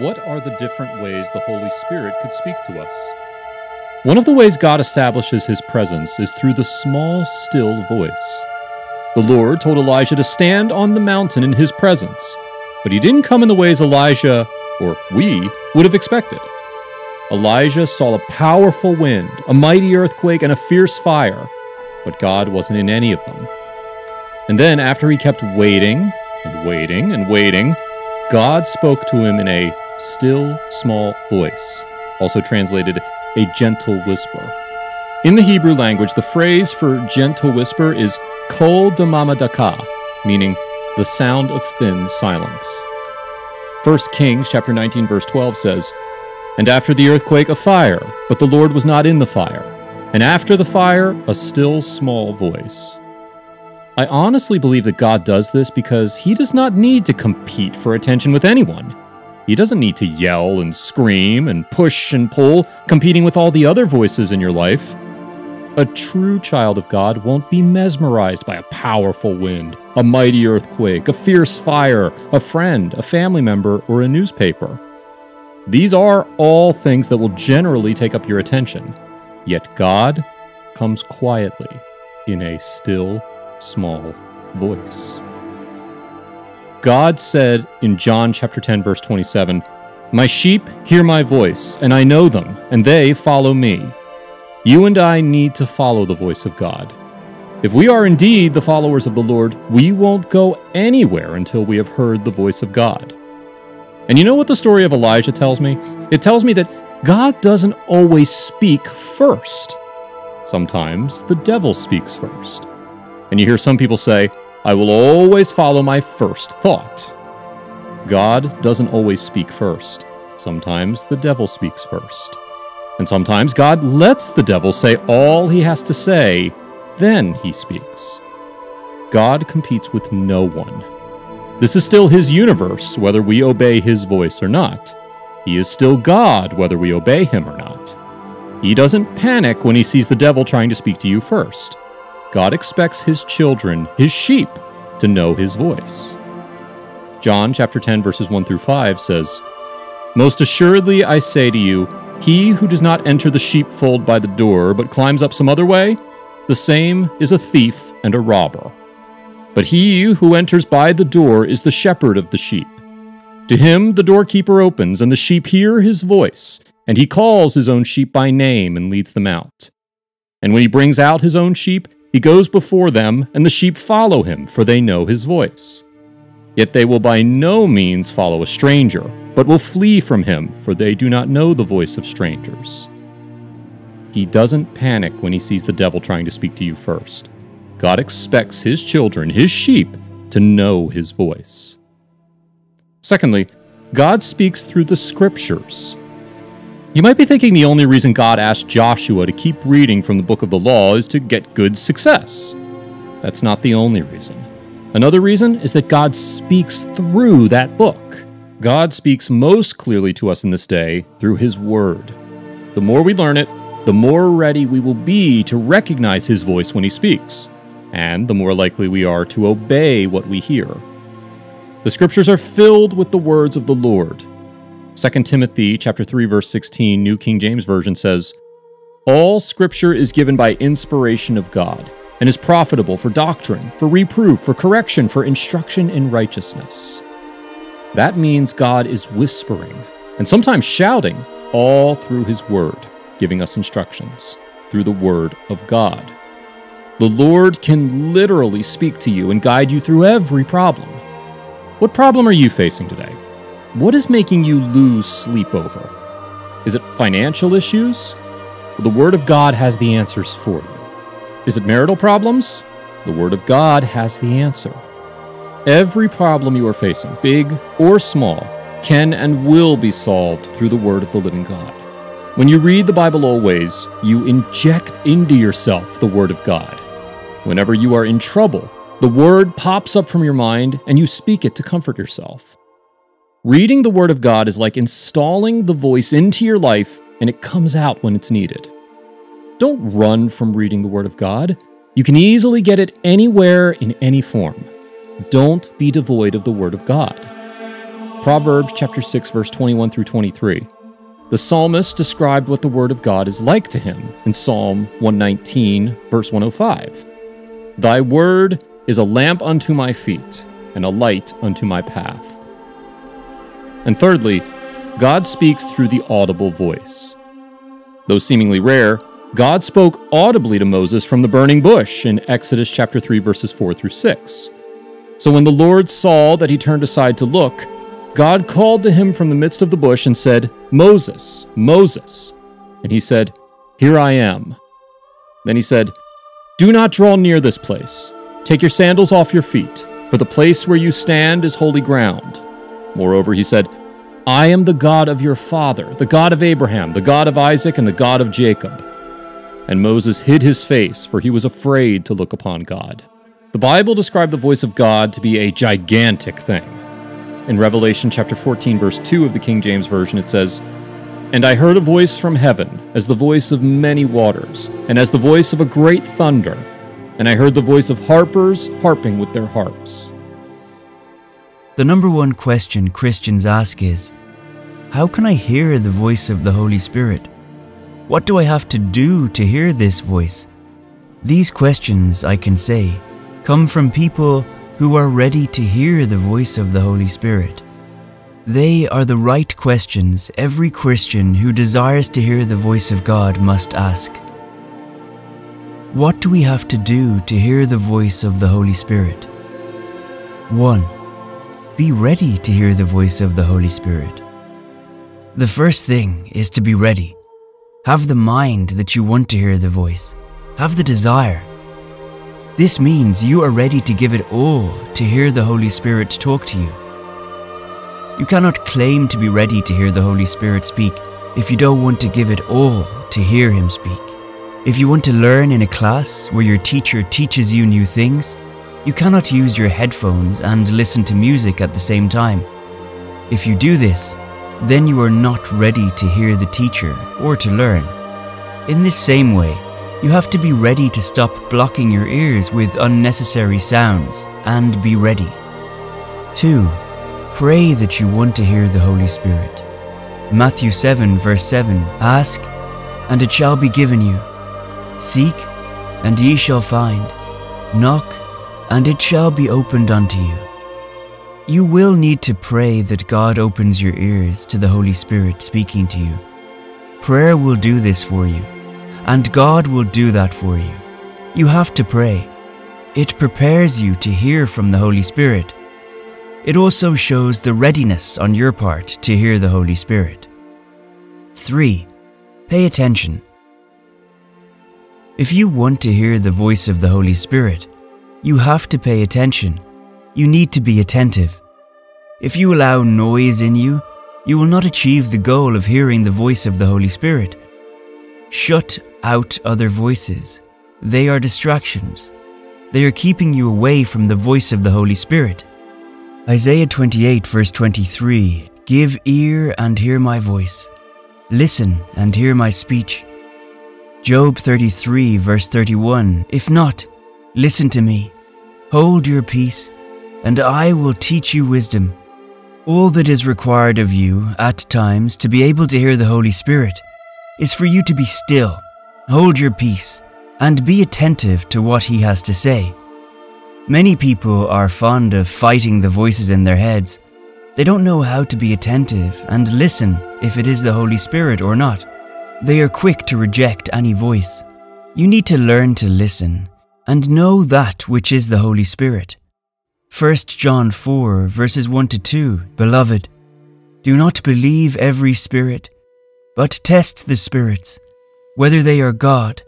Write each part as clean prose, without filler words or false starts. What are the different ways the Holy Spirit could speak to us? One of the ways God establishes his presence is through the small, still voice. The Lord told Elijah to stand on the mountain in his presence, but he didn't come in the ways Elijah, or we, would have expected. Elijah saw a powerful wind, a mighty earthquake, and a fierce fire, but God wasn't in any of them. And then, after he kept waiting, and waiting, and waiting, God spoke to him in a still, small voice, also translated a gentle whisper. In the Hebrew language, the phrase for gentle whisper is kol damama daka, meaning the sound of thin silence. 1 Kings chapter 19, verse 12 says, "And after the earthquake, a fire, but the Lord was not in the fire. And after the fire, a still small voice." I honestly believe that God does this because he does not need to compete for attention with anyone. He doesn't need to yell and scream and push and pull, competing with all the other voices in your life. A true child of God won't be mesmerized by a powerful wind, a mighty earthquake, a fierce fire, a friend, a family member, or a newspaper. These are all things that will generally take up your attention. Yet God comes quietly in a still, small voice. God said in John chapter 10, verse 27, "My sheep hear my voice, and I know them, and they follow me." You and I need to follow the voice of God. If we are indeed the followers of the Lord, we won't go anywhere until we have heard the voice of God. And you know what the story of Elijah tells me? It tells me that God doesn't always speak first. Sometimes the devil speaks first. And you hear some people say, "I will always follow my first thought." God doesn't always speak first. Sometimes the devil speaks first. And sometimes God lets the devil say all he has to say, then he speaks. God competes with no one. This is still his universe, whether we obey his voice or not. He is still God, whether we obey him or not. He doesn't panic when he sees the devil trying to speak to you first. God expects his children, his sheep, to know his voice. John chapter 10, verses 1 through 5 says, "Most assuredly I say to you, he who does not enter the sheepfold by the door, but climbs up some other way, the same is a thief and a robber. But he who enters by the door is the shepherd of the sheep. To him the doorkeeper opens, and the sheep hear his voice, and he calls his own sheep by name and leads them out. And when he brings out his own sheep, he goes before them, and the sheep follow him, for they know his voice. Yet they will by no means follow a stranger, but will flee from him, for they do not know the voice of strangers." He doesn't panic when he sees the devil trying to speak to you first. God expects his children, his sheep, to know his voice. Secondly, God speaks through the Scriptures. You might be thinking the only reason God asked Joshua to keep reading from the book of the law is to get good success. That's not the only reason. Another reason is that God speaks through that book. God speaks most clearly to us in this day through his word. The more we learn it, the more ready we will be to recognize his voice when he speaks, and the more likely we are to obey what we hear. The Scriptures are filled with the words of the Lord. 2 Timothy chapter 3, verse 16, New King James Version says, "All Scripture is given by inspiration of God, and is profitable for doctrine, for reproof, for correction, for instruction in righteousness." That means God is whispering, and sometimes shouting, all through his word, giving us instructions through the word of God. The Lord can literally speak to you and guide you through every problem. What problem are you facing today? What is making you lose sleep over? Is it financial issues? The word of God has the answers for you. Is it marital problems? The Word of God has the answer. Every problem you are facing, big or small, can and will be solved through the Word of the living God. When you read the Bible always, you inject into yourself the Word of God. Whenever you are in trouble, the Word pops up from your mind and you speak it to comfort yourself. Reading the Word of God is like installing the voice into your life, and it comes out when it's needed. Don't run from reading the Word of God. You can easily get it anywhere in any form. Don't be devoid of the Word of God. Proverbs chapter 6, verse 21 through 23. The psalmist described what the word of God is like to him in Psalm 119, verse 105. Thy word is a lamp unto my feet and a light unto my path. And thirdly, God speaks through the audible voice. Though seemingly rare, God spoke audibly to Moses from the burning bush in Exodus chapter 3, verses 4 through 6. So when the Lord saw that he turned aside to look, God called to him from the midst of the bush and said, Moses, Moses. And he said, Here I am. Then he said, Do not draw near this place. Take your sandals off your feet, for the place where you stand is holy ground. Moreover, he said, I am the God of your father, the God of Abraham, the God of Isaac, and the God of Jacob. And Moses hid his face, for he was afraid to look upon God. The Bible described the voice of God to be a gigantic thing. In Revelation chapter 14, verse 2 of the King James Version, it says, And I heard a voice from heaven, as the voice of many waters, and as the voice of a great thunder. And I heard the voice of harpers harping with their harps. The number one question Christians ask is, how can I hear the voice of the Holy Spirit? What do I have to do to hear this voice? These questions, I can say, come from people who are ready to hear the voice of the Holy Spirit. They are the right questions every Christian who desires to hear the voice of God must ask. What do we have to do to hear the voice of the Holy Spirit? 1. Be ready to hear the voice of the Holy Spirit. The first thing is to be ready. Have the mind that you want to hear the voice. Have the desire. This means you are ready to give it all to hear the Holy Spirit talk to you. You cannot claim to be ready to hear the Holy Spirit speak if you don't want to give it all to hear Him speak. If you want to learn in a class where your teacher teaches you new things, you cannot use your headphones and listen to music at the same time. If you do this, then you are not ready to hear the teacher or to learn. In this same way, you have to be ready to stop blocking your ears with unnecessary sounds and be ready. 2. Pray that you want to hear the Holy Spirit. Matthew 7 verse 7, Ask, and it shall be given you. Seek, and ye shall find. Knock, and it shall be opened unto you. You will need to pray that God opens your ears to the Holy Spirit speaking to you. Prayer will do this for you. And God will do that for you. You have to pray. It prepares you to hear from the Holy Spirit. It also shows the readiness on your part to hear the Holy Spirit. 3. Pay attention. If you want to hear the voice of the Holy Spirit, you have to pay attention. You need to be attentive. If you allow noise in you, you will not achieve the goal of hearing the voice of the Holy Spirit. Shut out other voices. They are distractions. They are keeping you away from the voice of the Holy Spirit. Isaiah 28 verse 23, Give ear and hear my voice. Listen and hear my speech. Job 33 verse 31, If not, listen to me. Hold your peace, and I will teach you wisdom. All that is required of you at times to be able to hear the Holy Spirit is for you to be still, hold your peace, and be attentive to what he has to say. Many people are fond of fighting the voices in their heads. They don't know how to be attentive and listen if it is the Holy Spirit or not. They are quick to reject any voice. You need to learn to listen and know that which is the Holy Spirit. 1 John 4 verses 1 to 2, Beloved, do not believe every spirit, but test the spirits, whether they are God,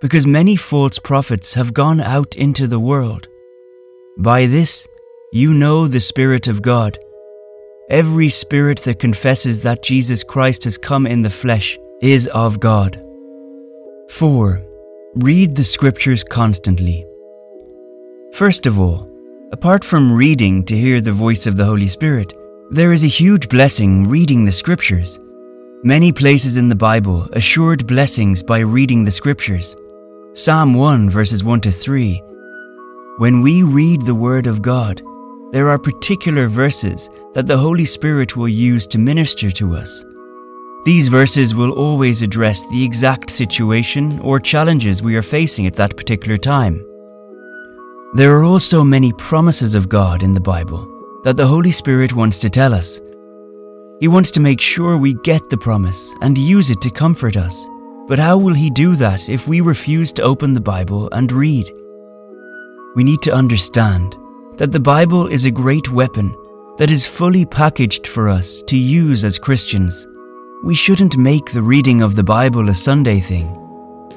because many false prophets have gone out into the world. By this you know the Spirit of God. Every spirit that confesses that Jesus Christ has come in the flesh is of God. 4. Read the Scriptures constantly. First of all, apart from reading to hear the voice of the Holy Spirit, there is a huge blessing reading the Scriptures. Many places in the Bible assured blessings by reading the Scriptures. Psalm 1 verses 1 to 3. When we read the Word of God, There are particular verses that the Holy Spirit will use to minister to us. These verses will always address the exact situation or challenges we are facing at that particular time. There are also many promises of God in the Bible that the Holy Spirit wants to tell us. He wants to make sure we get the promise and use it to comfort us. But how will He do that if we refuse to open the Bible and read? We need to understand that the Bible is a great weapon that is fully packaged for us to use as Christians. We shouldn't make the reading of the Bible a Sunday thing.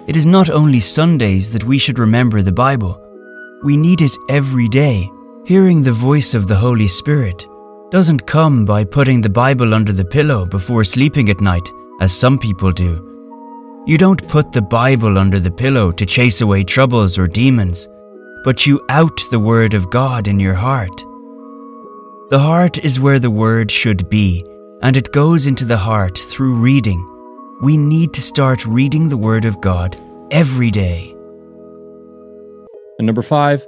It is not only Sundays that we should remember the Bible. We need it every day. Hearing the voice of the Holy Spirit doesn't come by putting the Bible under the pillow before sleeping at night, as some people do. You don't put the Bible under the pillow to chase away troubles or demons, but you out the Word of God in your heart. The heart is where the Word should be, and it goes into the heart through reading. We need to start reading the Word of God every day. And number 5,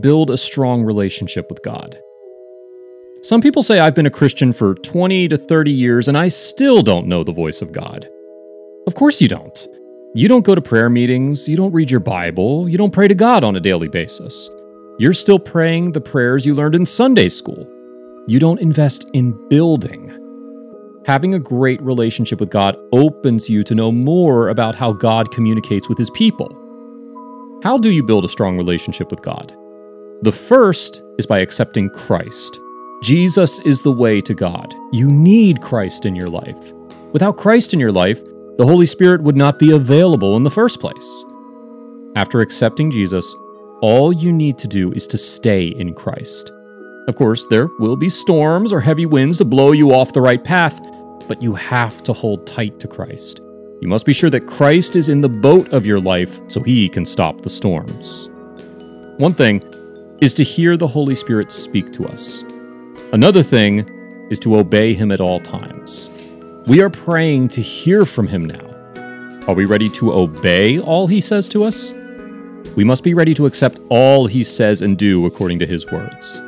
build a strong relationship with God. Some people say, I've been a Christian for 20 to 30 years and I still don't know the voice of God. Of course you don't. You don't go to prayer meetings, you don't read your Bible, you don't pray to God on a daily basis. You're still praying the prayers you learned in Sunday school. You don't invest in building. Having a great relationship with God opens you to know more about how God communicates with His people. How do you build a strong relationship with God? The first is by accepting Christ. Jesus is the way to God. You need Christ in your life. Without Christ in your life, the Holy Spirit would not be available in the first place. After accepting Jesus, all you need to do is to stay in Christ. Of course, there will be storms or heavy winds to blow you off the right path, but you have to hold tight to Christ. You must be sure that Christ is in the boat of your life so He can stop the storms. One thing is to hear the Holy Spirit speak to us. Another thing is to obey Him at all times. We are praying to hear from Him now. Are we ready to obey all He says to us? We must be ready to accept all He says and do according to His words.